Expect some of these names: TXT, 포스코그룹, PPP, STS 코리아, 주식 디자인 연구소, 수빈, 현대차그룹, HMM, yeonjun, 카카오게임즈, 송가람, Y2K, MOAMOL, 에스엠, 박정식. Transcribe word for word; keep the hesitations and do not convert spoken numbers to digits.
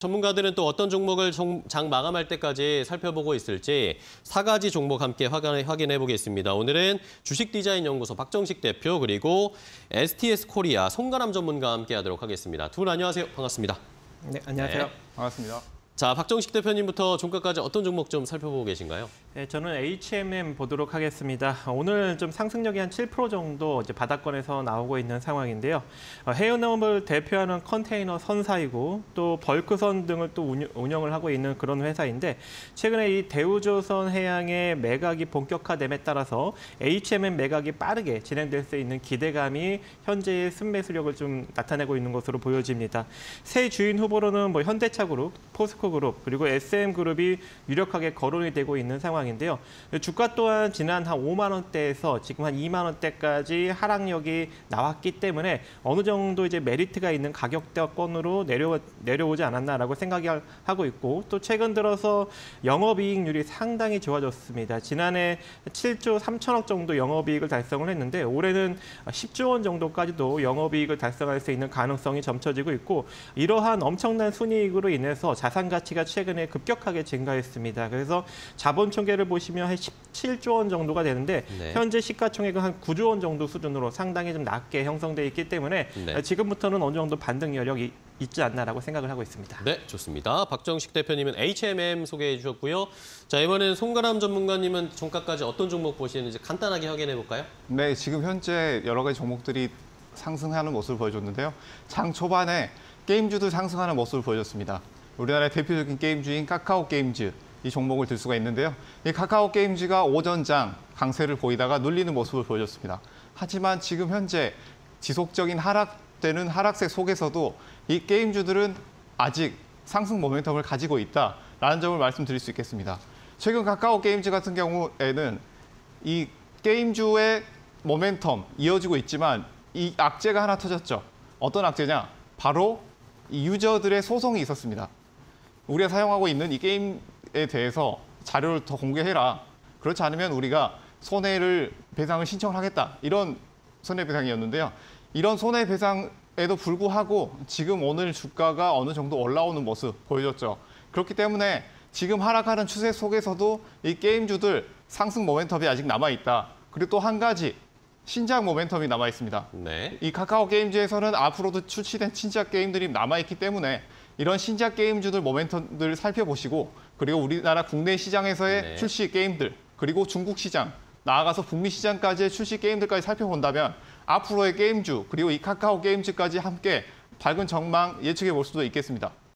전문가들은 또 어떤 종목을 장 마감할 때까지 살펴보고 있을지 네 가지 종목 함께 확인해 보겠습니다. 오늘은 주식 디자인 연구소 박정식 대표 그리고 에스티에스 코리아 송가람 전문가와 함께 하도록 하겠습니다. 두 분 안녕하세요. 반갑습니다. 네, 안녕하세요. 네. 반갑습니다. 자, 박정식 대표님부터 종가까지 어떤 종목 좀 살펴보고 계신가요? 네, 저는 에이치엠엠 보도록 하겠습니다. 오늘 좀 상승력이 한 칠 퍼센트 정도 이제 바닥권에서 나오고 있는 상황인데요. 해운업을 대표하는 컨테이너 선사이고 또 벌크선 등을 또 운영을 하고 있는 그런 회사인데 최근에 이 대우조선 해양의 매각이 본격화됨에 따라서 에이치엠엠 매각이 빠르게 진행될 수 있는 기대감이 현재의 순매수력을 좀 나타내고 있는 것으로 보여집니다. 새 주인 후보로는 뭐 현대차그룹, 포스코 그룹 그리고 에스엠 그룹이 유력하게 거론이 되고 있는 상황인데요. 주가 또한 지난 한 오만 원대에서 지금 한 이만 원대까지 하락력이 나왔기 때문에 어느 정도 이제 메리트가 있는 가격대권으로 내려, 내려오지 않았나라고 생각하고 있고 또 최근 들어서 영업이익률이 상당히 좋아졌습니다. 지난해 칠조 삼천억 정도 영업이익을 달성을 했는데 올해는 십조 원 정도까지도 영업이익을 달성할 수 있는 가능성이 점쳐지고 있고 이러한 엄청난 순이익으로 인해서 자산 가치가 최근에 급격하게 증가했습니다. 그래서 자본 총계를 보시면 한 십칠조 원 정도가 되는데 네. 현재 시가총액은 한 구조 원 정도 수준으로 상당히 좀 낮게 형성돼 있기 때문에 네. 지금부터는 어느 정도 반등 여력이 있지 않나라고 생각을 하고 있습니다. 네, 좋습니다. 박정식 대표님은 에이치엠엠 소개해 주셨고요. 자, 이번에는 송가람 전문가님은 종가까지 어떤 종목 보시는지 간단하게 확인해 볼까요? 네, 지금 현재 여러 가지 종목들이 상승하는 모습을 보여줬는데요. 장 초반에 게임주도 상승하는 모습을 보여줬습니다. 우리나라의 대표적인 게임주인 카카오게임즈, 이 종목을 들 수가 있는데요. 이 카카오게임즈가 오전장 강세를 보이다가 눌리는 모습을 보여줬습니다. 하지만 지금 현재 지속적인 하락되는 하락세 속에서도 이 게임주들은 아직 상승 모멘텀을 가지고 있다라는 점을 말씀드릴 수 있겠습니다. 최근 카카오게임즈 같은 경우에는 이 게임주의 모멘텀 이어지고 있지만 이 악재가 하나 터졌죠. 어떤 악재냐? 바로 이 유저들의 소송이 있었습니다. 우리가 사용하고 있는 이 게임에 대해서 자료를 더 공개해라. 그렇지 않으면 우리가 손해를 배상을 신청을 하겠다. 이런 손해배상이었는데요. 이런 손해배상에도 불구하고 지금 오늘 주가가 어느 정도 올라오는 모습 보여줬죠. 그렇기 때문에 지금 하락하는 추세 속에서도 이 게임주들 상승 모멘텀이 아직 남아있다. 그리고 또 한 가지 신작 모멘텀이 남아있습니다. 네. 이 카카오 게임즈에서는 앞으로도 출시된 신작 게임들이 남아있기 때문에 이런 신작 게임주들 모멘텀들을 살펴보시고 그리고 우리나라 국내 시장에서의 네. 출시 게임들 그리고 중국 시장, 나아가서 북미 시장까지의 출시 게임들까지 살펴본다면 앞으로의 게임주 그리고 이 카카오 게임즈까지 함께 밝은 전망 예측해 볼 수도 있겠습니다.